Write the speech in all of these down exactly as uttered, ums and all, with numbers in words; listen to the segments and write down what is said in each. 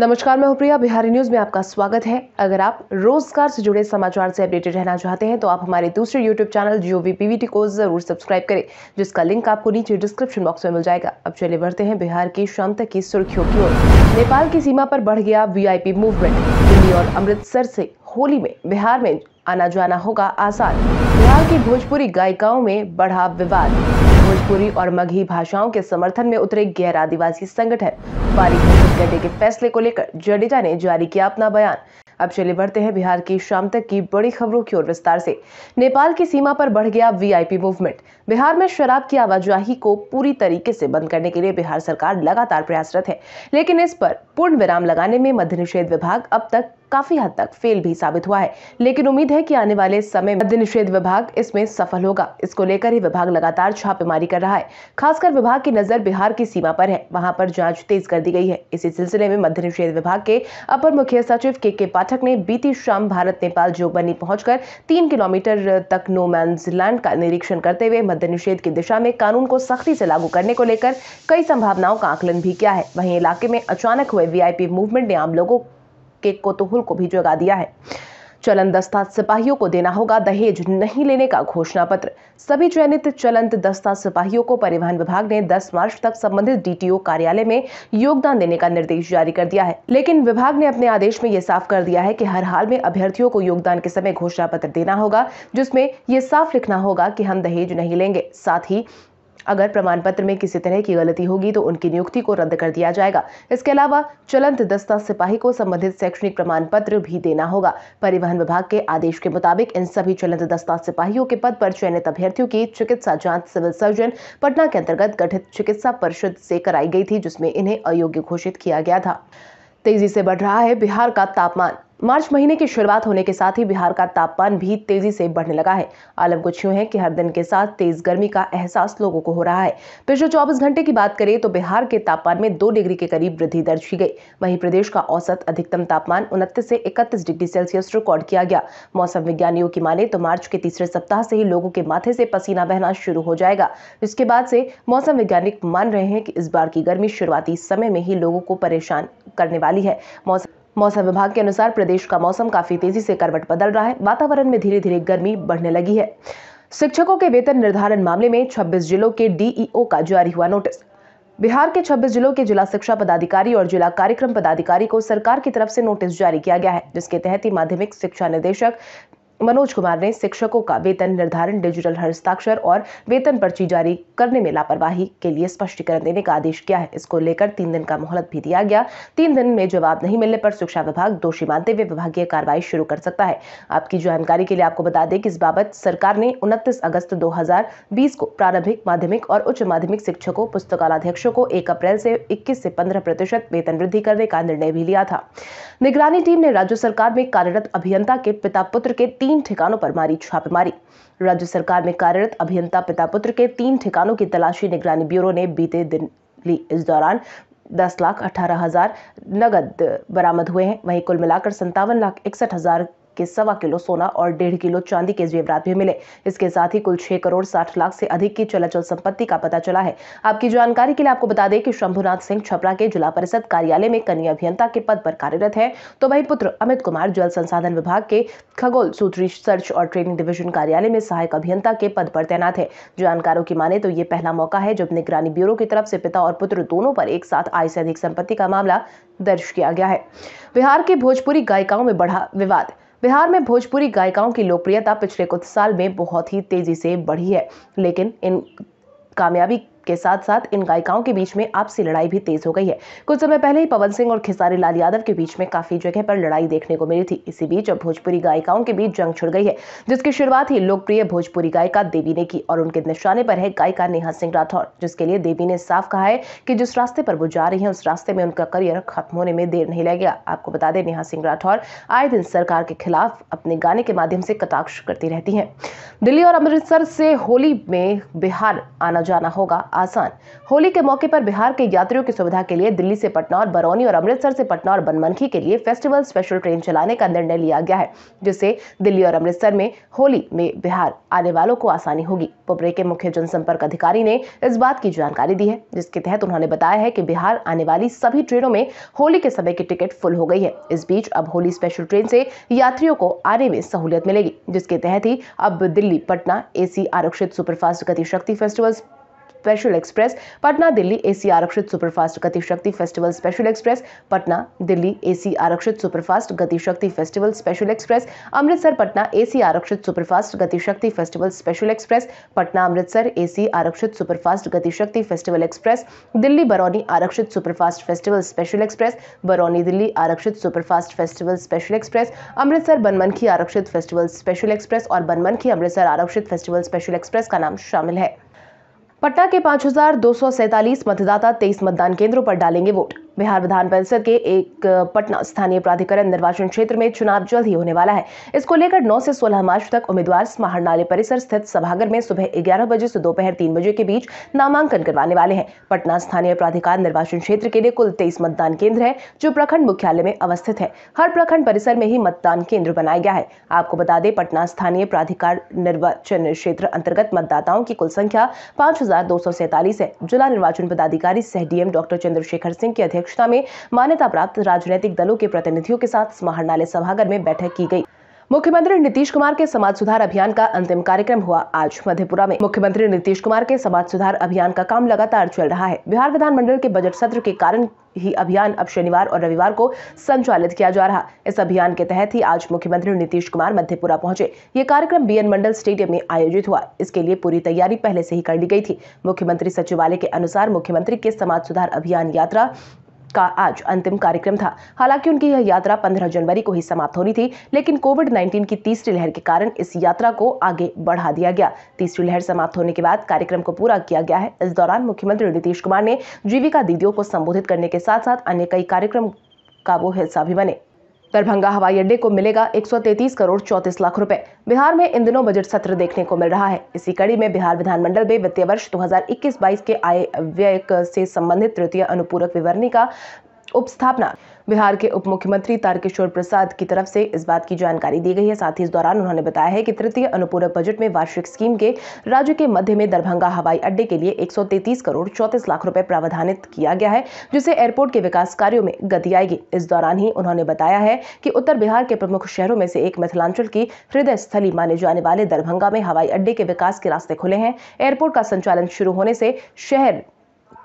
नमस्कार, मैं हूं प्रिया। बिहारी न्यूज में आपका स्वागत है। अगर आप रोजगार से जुड़े समाचार से अपडेटेड रहना चाहते हैं तो आप हमारे दूसरे यूट्यूब चैनल जीओवी पीवीटी को जरूर सब्सक्राइब करें, जिसका लिंक आपको नीचे डिस्क्रिप्शन बॉक्स में मिल जाएगा। अब चले बढ़ते हैं बिहार की शाम तक की सुर्खियों की ओर। नेपाल की सीमा पर बढ़ गया वीआईपी मूवमेंट। दिल्ली और अमृतसर से होली में बिहार में आना जाना होगा आसान। बिहार की भोजपुरी गायिकाओं में बढ़ा विवाद। भोजपुरी और मगही भाषाओं के समर्थन में उतरे गैर आदिवासी संगठन। पारी घोषित करने के फैसले को लेकर जडेजा ने जारी किया अपना बयान। अब चले बढ़ते हैं बिहार की शाम तक की बड़ी खबरों की ओर विस्तार से। नेपाल की सीमा पर बढ़ गया वीआईपी मूवमेंट। बिहार में शराब की आवाजाही को पूरी तरीके से बंद करने के लिए बिहार सरकार लगातार प्रयासरत है, लेकिन इस पर पूर्ण विराम लगाने में मद्य निषेध विभाग अब तक काफी हद तक फेल भी साबित हुआ है, लेकिन उम्मीद है कि आने वाले समय में मद्य निषेध विभाग इसमें सफल होगा। इसको लेकर ही विभाग लगातार छापेमारी कर रहा है। खासकर विभाग की नजर बिहार की सीमा पर है, वहां पर जांच तेज कर दी गई है। इसी सिलसिले में मद्य निषेध विभाग के अपर मुख्य सचिव के के पाठक ने बीती शाम भारत नेपाल जोगबनी पहुंचकर तीन किलोमीटर तक नो मैन्स लैंड का निरीक्षण करते हुए मद्य निषेध की दिशा में कानून को सख्ती से लागू करने को लेकर कई संभावनाओं का आकलन भी किया है। वहीं इलाके में अचानक हुए वीआईपी मूवमेंट ने आम लोगों के कौतूहल को भी जगा दिया है। चलन दस्ता सिपाहियों को देना होगा दहेज नहीं लेने का घोषणा पत्र। सभी चयनित चलंत दस्ता सिपाहियों को परिवहन विभाग ने दस मार्च तक संबंधित डीटीओ कार्यालय में योगदान देने का निर्देश जारी कर दिया है, लेकिन विभाग ने अपने आदेश में यह साफ कर दिया है कि हर हाल में अभ्यर्थियों को योगदान के समय घोषणा पत्र देना होगा, जिसमें यह साफ लिखना होगा कि हम दहेज नहीं लेंगे। साथ ही अगर प्रमाण पत्र में किसी तरह की गलती होगी तो उनकी नियुक्ति को रद्द कर दिया जाएगा। इसके अलावा चलंत दस्ता सिपाही को संबंधित शैक्षणिक प्रमाण पत्र भी देना होगा। परिवहन विभाग के आदेश के मुताबिक इन सभी चलंत दस्ता सिपाहियों के पद पर चयनित अभ्यर्थियों की चिकित्सा जांच सिविल सर्जन पटना के अंतर्गत गठित चिकित्सा परिषद से कराई गई थी, जिसमें इन्हें अयोग्य घोषित किया गया था। तेजी से बढ़ रहा है बिहार का तापमान। मार्च महीने की शुरुआत होने के साथ ही बिहार का तापमान भी तेजी से बढ़ने लगा है। आलम कुछ यूं है कि हर दिन के साथ तेज गर्मी का एहसास लोगों को हो रहा है। पिछले चौबीस घंटे की बात करें तो बिहार के तापमान में दो डिग्री के करीब वृद्धि दर्ज की गई। वहीं प्रदेश का औसत अधिकतम तापमान उनतीस से इकतीस डिग्री सेल्सियस रिकॉर्ड किया गया। मौसम विज्ञानियों की माने तो मार्च के तीसरे सप्ताह से ही लोगों के माथे से पसीना बहना शुरू हो जाएगा। इसके बाद से मौसम वैज्ञानिक मान रहे हैं कि इस बार की गर्मी शुरुआती समय में ही लोगों को परेशान करने वाली है। मौसम मौसम विभाग के अनुसार प्रदेश का मौसम काफी तेजी से करवट बदल रहा है। वातावरण में धीरे धीरे गर्मी बढ़ने लगी है। शिक्षकों के वेतन निर्धारण मामले में छब्बीस जिलों के डीईओ का जारी हुआ नोटिस। बिहार के छब्बीस जिलों के जिला शिक्षा पदाधिकारी और जिला कार्यक्रम पदाधिकारी को सरकार की तरफ से नोटिस जारी किया गया है, जिसके तहत ही माध्यमिक शिक्षा निदेशक मनोज कुमार ने शिक्षकों का वेतन निर्धारण, डिजिटल हस्ताक्षर और वेतन पर्ची जारी करने में लापरवाही के लिए स्पष्टीकरण देने का आदेश किया है। इसको लेकर तीन दिन का मोहलत भी दिया गया। तीन दिन में जवाब नहीं मिलने पर शिक्षा विभाग दोषी मानते हुए विभागीय कार्रवाई शुरू कर सकता है। आपकी जानकारी के लिए आपको बता दें कि इस बाबत सरकार ने उनतीस अगस्त दो हजार बीस को प्रारंभिक माध्यमिक और उच्च माध्यमिक शिक्षकों पुस्तकालयधीक्षकों को एक अप्रैल से इक्कीस से पंद्रह प्रतिशत वेतन वृद्धि करने का निर्णय भी लिया था। निगरानी टीम ने राज्य सरकार में कार्यरत अभियंता के पिता पुत्र के तीन ठिकानों पर मारी छापेमारी। राज्य सरकार में कार्यरत अभियंता पिता पुत्र के तीन ठिकानों की तलाशी निगरानी ब्यूरो ने बीते दिन ली। इस दौरान दस लाख अठारह हजार नगद बरामद हुए हैं। वहीं कुल मिलाकर संतावन लाख इकसठ हजार के सवा किलो सोना और डेढ़ किलो चांदी के जेवरात भी मिले। इसके साथ ही कुल छह करोड़ साठ लाख से अधिक की चलाचल संपत्ति का पता चला है। आपकी जानकारी के लिए आपको बता दें कि शंभुनाथ सिंह छपरा के जिला परिषद कार्यालय में कनीय अभियंता के पद पर कार्यरत है, तो वही पुत्र अमित कुमार जल संसाधन विभाग के खगोल सूत्री सर्च और ट्रेनिंग डिविजन कार्यालय में सहायक अभियंता के पद पर तैनात है। जानकारों की माने तो ये पहला मौका है जब निगरानी ब्यूरो की तरफ से पिता और पुत्र दोनों पर एक साथ आय से अधिक संपत्ति का मामला दर्ज किया गया है। बिहार के भोजपुरी गायिकाओं में बढ़ा विवाद। बिहार में भोजपुरी गायिकाओं की लोकप्रियता पिछले कुछ साल में बहुत ही तेजी से बढ़ी है, लेकिन इन कामयाबी के साथ साथ इन गायिकाओं के बीच में आपसी लड़ाई भी तेज हो गई है। कुछ समय पहले ही पवन सिंह और खेसारी लाल यादव के बीच में काफी जगह पर लड़ाई देखने को मिली थी। इसी बीच अब भोजपुरी गायिकाओं के बीच जंग छिड़ गई है, जिसकी शुरुआत ही लोकप्रिय भोजपुरी गायिका देवी ने की और उनके निशाने पर है गायिका नेहा सिंह राठौर, जिसके लिए देवी ने साफ कहा है कि जिस रास्ते पर वो जा रही है उस रास्ते में उनका करियर खत्म होने में देर नहीं लगेगा। आपको बता दें नेहा सिंह राठौर आए दिन सरकार के खिलाफ अपने गाने के माध्यम से कटाक्ष करती रहती है। दिल्ली और अमृतसर से होली में बिहार आना जाना होगा आसान। होली के मौके पर बिहार के यात्रियों की सुविधा के लिए दिल्ली से पटना और बरौनी और अमृतसर से पटना और बनमनखी के लिए फेस्टिवल स्पेशल ट्रेन चलाने का निर्णय लिया गया है, जिससे दिल्ली और अमृतसर में होली में बिहार आने वालों को आसानी होगी। पोपरे के मुख्य जनसंपर्क अधिकारी ने इस बात की जानकारी दी है, जिसके तहत उन्होंने बताया है कि बिहार आने वाली सभी ट्रेनों में होली के समय की टिकट फुल हो गई है। इस बीच अब होली स्पेशल ट्रेन से यात्रियों को आने में सहूलियत मिलेगी, जिसके तहत ही अब दिल्ली पटना एसी आरक्षित superfast Gatishakti festival special express, Patna Delhi AC आरक्षित superfast Gatishakti festival special express, Patna Delhi AC आरक्षित superfast Gatishakti festival special express, Amritsar Patna AC आरक्षित superfast Gatishakti festival special express, Patna Amritsar AC आरक्षित superfast Gatishakti festival express, Delhi Barauni आरक्षित superfast festival special express, Barauni Delhi आरक्षित superfast festival special express, Amritsar Banmankhi आरक्षित festival special express और बनमनखी अमृतसर आरक्षित festival special express का नाम शामिल है। पटना के पाँच हजार दो सौ सैंतालीस मतदाता तेईस मतदान केंद्रों पर डालेंगे वोट। बिहार विधान परिषद के एक पटना स्थानीय प्राधिकरण निर्वाचन क्षेत्र में चुनाव जल्द ही होने वाला है। इसको लेकर नौ से सोलह मार्च तक उम्मीदवार समाहरणालय परिसर स्थित सभागार में सुबह ग्यारह बजे से दोपहर तीन बजे के बीच नामांकन करवाने वाले हैं। पटना स्थानीय प्राधिकार निर्वाचन क्षेत्र के लिए कुल तेईस मतदान केंद्र है, जो प्रखंड मुख्यालय में अवस्थित है। हर प्रखंड परिसर में ही मतदान केंद्र बनाया गया है। आपको बता दें, पटना स्थानीय प्राधिकार निर्वाचन क्षेत्र अंतर्गत मतदाताओं की कुल संख्या पाँच हजार दो सौ सैंतालीस है। जिला निर्वाचन पदाधिकारी सह डीएम डॉक्टर चंद्रशेखर सिंह की अध्यक्षता में मान्यता प्राप्त राजनीतिक दलों के प्रतिनिधियों के साथ समाहरणालय सभागार में बैठक की गई। मुख्यमंत्री नीतीश कुमार के समाज सुधार अभियान का अंतिम कार्यक्रम हुआ आज मधेपुरा में। मुख्यमंत्री नीतीश कुमार के समाज सुधार अभियान का काम लगातार चल रहा है। बिहार विधानमंडल के बजट सत्र के कारण ही अभियान अब शनिवार और रविवार को संचालित किया जा रहा। इस अभियान के तहत ही आज मुख्यमंत्री नीतीश कुमार मधेपुरा पहुंचे। ये कार्यक्रम बीएन मंडल स्टेडियम में आयोजित हुआ। इसके लिए पूरी तैयारी पहले से ही कर ली गई थी। मुख्यमंत्री सचिवालय के अनुसार मुख्यमंत्री के समाज सुधार अभियान यात्रा का आज अंतिम कार्यक्रम था। हालांकि उनकी यह यात्रा पंद्रह जनवरी को ही समाप्त होनी थी, लेकिन कोविड उन्नीस की तीसरी लहर के कारण इस यात्रा को आगे बढ़ा दिया गया। तीसरी लहर समाप्त होने के बाद कार्यक्रम को पूरा किया गया है। इस दौरान मुख्यमंत्री नीतीश कुमार ने जीविका दीदियों को संबोधित करने के साथ साथ अन्य कई कार्यक्रम का वो हिस्सा भी बने। दरभंगा हवाई अड्डे को मिलेगा एक सौ तैंतीस करोड़ चौंतीस लाख रुपए। बिहार में इन दिनों बजट सत्र देखने को मिल रहा है। इसी कड़ी में बिहार विधानमंडल में वित्तीय वर्ष दो हजार इक्कीस बाईस के आय व्यय से संबंधित तृतीय अनुपूरक विवरणी का उपस्थापना बिहार के उप मुख्यमंत्री तारकिशोर प्रसाद की तरफ से इस बात की जानकारी दी गई है। साथ ही इस दौरान उन्होंने बताया है कि तृतीय अनुपूरक बजट में वार्षिक स्कीम के राज्य के मध्य में दरभंगा हवाई अड्डे के लिए एक सौ तैंतीस करोड़ चौंतीस लाख रुपए प्रावधानित किया गया है, जिससे एयरपोर्ट के विकास कार्यों में गति आएगी। इस दौरान ही उन्होंने बताया है कि उत्तर बिहार के प्रमुख शहरों में से एक मिथिलांचल की हृदय स्थली माने जाने वाले दरभंगा में हवाई अड्डे के विकास के रास्ते खुले हैं। एयरपोर्ट का संचालन शुरू होने से शहर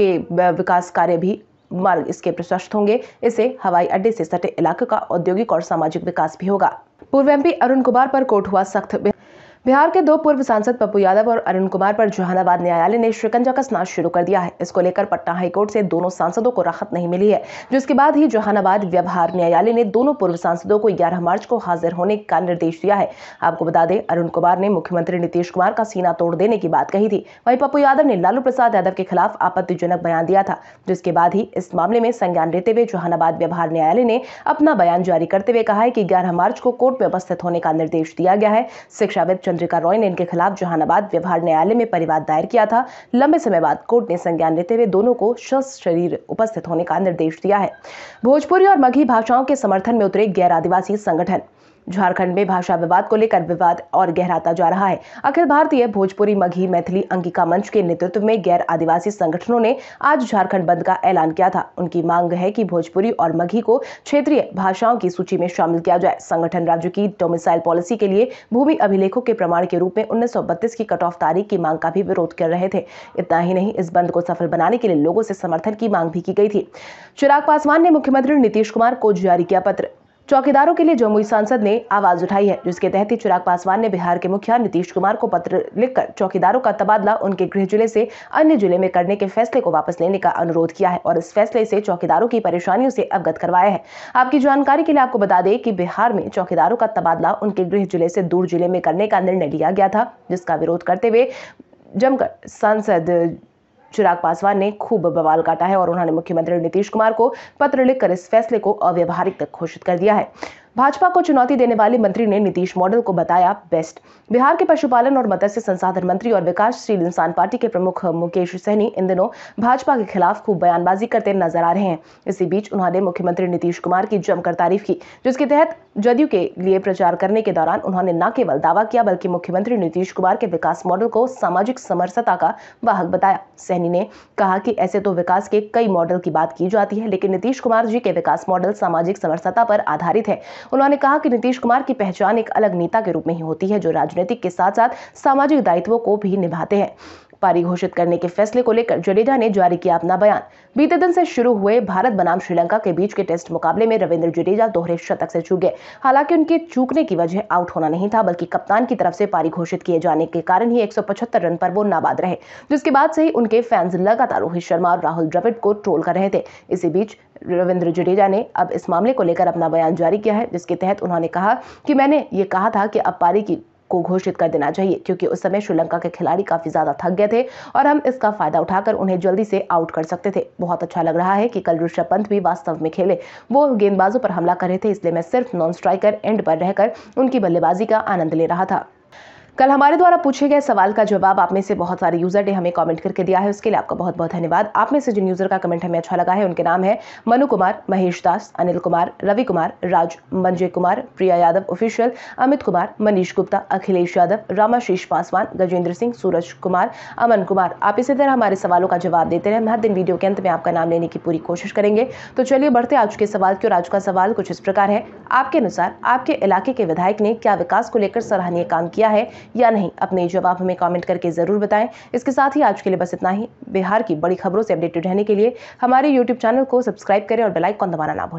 के विकास कार्य भी मार्ग इसके प्रशस्त होंगे। इससे हवाई अड्डे से सटे इलाके का औद्योगिक और सामाजिक विकास भी होगा। पूर्व एमपी अरुण कुमार पर कोर्ट हुआ सख्त। बिहार के दो पूर्व सांसद पप्पू यादव और अरुण कुमार पर जहानाबाद न्यायालय ने शिकंजा कसना शुरू कर दिया है। इसको लेकर पटना हाईकोर्ट से दोनों सांसदों को राहत नहीं मिली है, जिसके बाद ही जहानाबाद व्यवहार न्यायालय ने दोनों पूर्व सांसदों को ग्यारह मार्च को हाजिर होने का निर्देश दिया है। आपको बता दें, अरुण कुमार ने मुख्यमंत्री नीतीश कुमार का सीना तोड़ देने की बात कही थी। वहीं पप्पू यादव ने लालू प्रसाद यादव के खिलाफ आपत्तिजनक बयान दिया था, जिसके बाद ही इस मामले में संज्ञान लेते हुए जहानाबाद व्यवहार न्यायालय ने अपना बयान जारी करते हुए कहा है कि ग्यारह मार्च को कोर्ट में उपस्थित होने का निर्देश दिया गया है। शिक्षाविद रेखा रॉय ने इनके खिलाफ जहानाबाद व्यवहार न्यायालय में परिवाद दायर किया था। लंबे समय बाद कोर्ट ने संज्ञान लेते हुए दोनों को सशरीर उपस्थित होने का निर्देश दिया है। भोजपुरी और मगही भाषाओं के समर्थन में उतरे गैर आदिवासी संगठन। झारखंड में भाषा विवाद को लेकर विवाद और गहराता जा रहा है। अखिल भारतीय भोजपुरी मगही मैथिली अंगिका मंच के नेतृत्व में गैर आदिवासी संगठनों ने आज झारखंड बंद का ऐलान किया था। उनकी मांग है कि भोजपुरी और मगही को क्षेत्रीय भाषाओं की सूची में शामिल किया जाए। संगठन राज्य की डोमिसाइल पॉलिसी के लिए भूमि अभिलेखों के प्रमाण के रूप में उन्नीस सौ बत्तीस की कट ऑफ तारीख की मांग का भी विरोध कर रहे थे। इतना ही नहीं, इस बंद को सफल बनाने के लिए लोगों से समर्थन की मांग भी की गई थी। चिराग पासवान ने मुख्यमंत्री नीतीश कुमार को जारी किया पत्र। चौकीदारों के लिए जमुई सांसद ने आवाज उठाई है, जिसके तहत ही चिराग पासवान ने बिहार के मुखिया नीतीश कुमार को पत्र लिखकर चौकीदारों का तबादला उनके गृह जिले से अन्य जिले में करने के फैसले को वापस लेने का अनुरोध किया है और इस फैसले से चौकीदारों की परेशानियों से अवगत करवाया है। आपकी जानकारी के लिए आपको बता दें कि बिहार में चौकीदारों का तबादला उनके गृह जिले से दूर जिले में करने का निर्णय लिया गया था, जिसका विरोध करते हुए जमकर सांसद चिराग पासवान ने खूब बवाल काटा है और उन्होंने मुख्यमंत्री नीतीश कुमार को पत्र लिखकर इस फैसले को अव्यवहारिक घोषित कर दिया है। भाजपा को चुनौती देने वाले मंत्री ने नीतीश मॉडल को बताया बेस्ट। बिहार के पशुपालन और मत्स्य संसाधन मंत्री और विकासशील इंसान पार्टी के प्रमुख मुकेश सहनी इन दिनों भाजपा के खिलाफ खूब बयानबाजी करते नजर आ रहे हैं। इसी बीच उन्होंने मुख्यमंत्री नीतीश कुमार की जमकर तारीफ की, जिसके तहत जदयू के लिए प्रचार करने के दौरान उन्होंने न केवल दावा किया बल्कि मुख्यमंत्री नीतीश कुमार के विकास मॉडल को सामाजिक समरसता का वाहक बताया। सहनी ने कहा कि ऐसे तो विकास के कई मॉडल की बात की जाती है, लेकिन नीतीश कुमार जी के विकास मॉडल सामाजिक समरसता पर आधारित है। उन्होंने कहा कि नीतीश कुमार की पहचान एक अलग नेता के रूप में ही होती है, जो राजनीतिक के साथ साथ सामाजिक दायित्वों को भी निभाते हैं। पारी घोषित करने के फैसले को लेकर जडेजा ने जारी किया अपना बयान। बीते दिन से शुरू हुए भारत बनाम श्रीलंका के बीच के टेस्ट मुकाबले में रविंद्र जडेजा दोहरे शतक से चूक गए। हालांकि उनके चूकने की वजह आउट होना नहीं था, बल्कि कप्तान की तरफ से पारी घोषित किए जाने के कारण ही एक सौ पचहत्तर रन पर वो नाबाद रहे, जिसके बाद से ही उनके फैंस लगातार रोहित शर्मा और राहुल द्रविड़ को ट्रोल कर रहे थे। इसी बीच रविंद्र जडेजा ने अब इस मामले को लेकर अपना बयान जारी किया है, जिसके तहत उन्होंने कहा कि मैंने ये कहा था कि अब पारी की को घोषित कर देना चाहिए, क्योंकि उस समय श्रीलंका के खिलाड़ी काफी ज्यादा थक गए थे और हम इसका फायदा उठाकर उन्हें जल्दी से आउट कर सकते थे। बहुत अच्छा लग रहा है कि कल ऋषभ पंत भी वास्तव में खेले, वो गेंदबाजों पर हमला कर रहे थे, इसलिए मैं सिर्फ नॉन स्ट्राइकर एंड पर रहकर उनकी बल्लेबाजी का आनंद ले रहा था। कल हमारे द्वारा पूछे गए सवाल का जवाब आप में से बहुत सारे यूजर ने हमें कमेंट करके दिया है, उसके लिए आपका बहुत बहुत धन्यवाद। आप में से जिन यूजर का कमेंट हमें अच्छा लगा है उनके नाम है मनु कुमार, महेश दास, अनिल कुमार, रवि कुमार, राज, मंजय कुमार, प्रिया यादव ऑफिशियल, अमित कुमार, मनीष गुप्ता, अखिलेश यादव, रामाशीष पासवान, गजेंद्र सिंह, सूरज कुमार, अमन कुमार। आप इसी तरह हमारे सवालों का जवाब देते रहे, हम हर दिन वीडियो के अंत में आपका नाम लेने की पूरी कोशिश करेंगे। तो चलिए बढ़ते आज के सवाल की ओर। आज का सवाल कुछ इस प्रकार है, आपके अनुसार आपके इलाके के विधायक ने क्या विकास को लेकर सराहनीय काम किया है या नहीं? अपने जवाब हमें कमेंट करके जरूर बताएं। इसके साथ ही आज के लिए बस इतना ही। बिहार की बड़ी खबरों से अपडेटेड रहने के लिए हमारे यूट्यूब चैनल को सब्सक्राइब करें और बेल आइकन दबाना ना भूलें।